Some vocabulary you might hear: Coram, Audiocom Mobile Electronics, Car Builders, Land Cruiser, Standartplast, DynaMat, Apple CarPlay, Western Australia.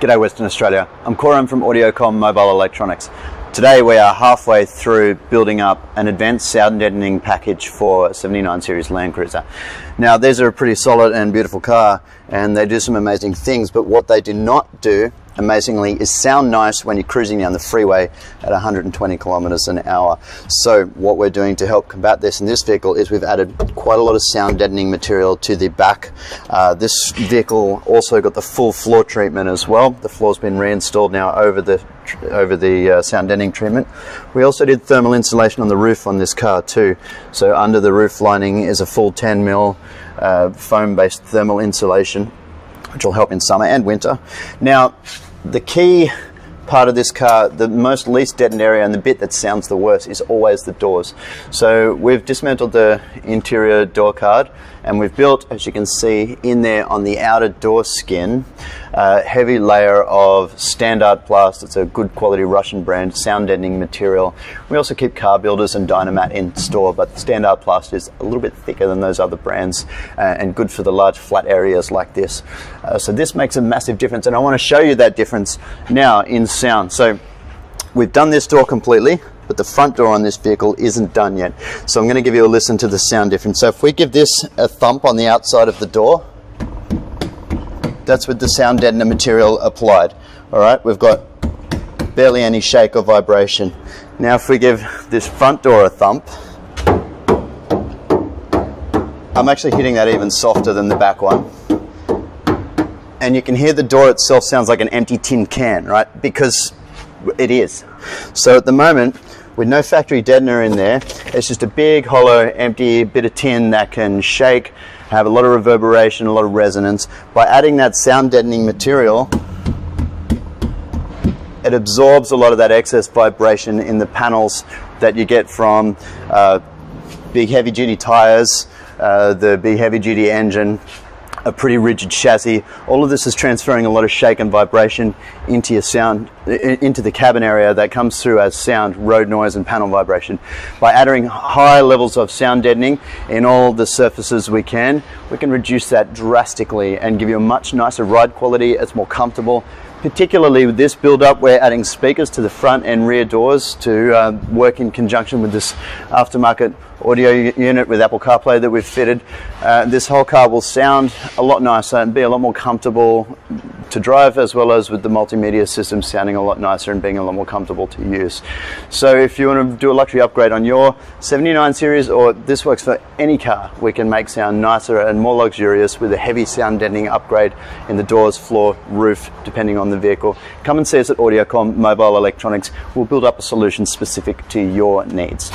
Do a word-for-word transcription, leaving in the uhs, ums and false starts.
G'day Western Australia, I'm Coram from Audiocom Mobile Electronics. Today we are halfway through building up an advanced sound deadening package for a seventy-nine series Land Cruiser. Now these are a pretty solid and beautiful car and they do some amazing things, but what they do not do, amazingly, is sound nice when you're cruising down the freeway at one hundred twenty kilometers an hour. So what we're doing to help combat this in this vehicle is we've added quite a lot of sound deadening material to the back. Uh, this vehicle also got the full floor treatment as well. The floor's been reinstalled now over the over the uh, sound deadening treatment. We also did thermal insulation on the roof on this car too. So under the roof lining is a full ten mil uh, foam-based thermal insulation, which will help in summer and winter. Now, the key part of this car, the most least deadened area and the bit that sounds the worst, is always the doors. So we've dismantled the interior door card and we've built, as you can see in there on the outer door skin, a heavy layer of Standartplast. It's a good quality Russian brand sound deadening material. We also keep Car Builders and DynaMat in store, but Standartplast is a little bit thicker than those other brands uh, and good for the large flat areas like this. Uh, so this makes a massive difference, and I want to show you that difference now in sound. So we've done this door completely, but the front door on this vehicle isn't done yet. So I'm going to give you a listen to the sound difference. So if we give this a thump on the outside of the door, that's with the sound deadener material applied. All right, we've got barely any shake or vibration. Now if we give this front door a thump, I'm actually hitting that even softer than the back one. And you can hear the door itself sounds like an empty tin can, right? Because it is. So at the moment, with no factory deadener in there, it's just a big, hollow, empty bit of tin that can shake, have a lot of reverberation, a lot of resonance. By adding that sound deadening material, it absorbs a lot of that excess vibration in the panels that you get from uh, big, heavy-duty tires, uh, the big, heavy-duty engine, a pretty rigid chassis. All of this is transferring a lot of shake and vibration into your sound, into the cabin area, that comes through as sound, road noise and panel vibration. By adding high levels of sound deadening in all the surfaces we can, we can reduce that drastically and give you a much nicer ride quality. It's more comfortable. Particularly with this build-up, we're adding speakers to the front and rear doors to uh, work in conjunction with this aftermarket audio unit with Apple CarPlay that we've fitted. Uh, this whole car will sound a lot nicer and be a lot more comfortable to drive, as well as with the multimedia system sounding a lot nicer and being a lot more comfortable to use. So if you want to do a luxury upgrade on your seventy-nine series, or this works for any car, we can make sound nicer and more luxurious with a heavy sound deadening upgrade in the doors, floor, roof, depending on the vehicle. Come and see us at Audiocom Mobile Electronics. We'll build up a solution specific to your needs.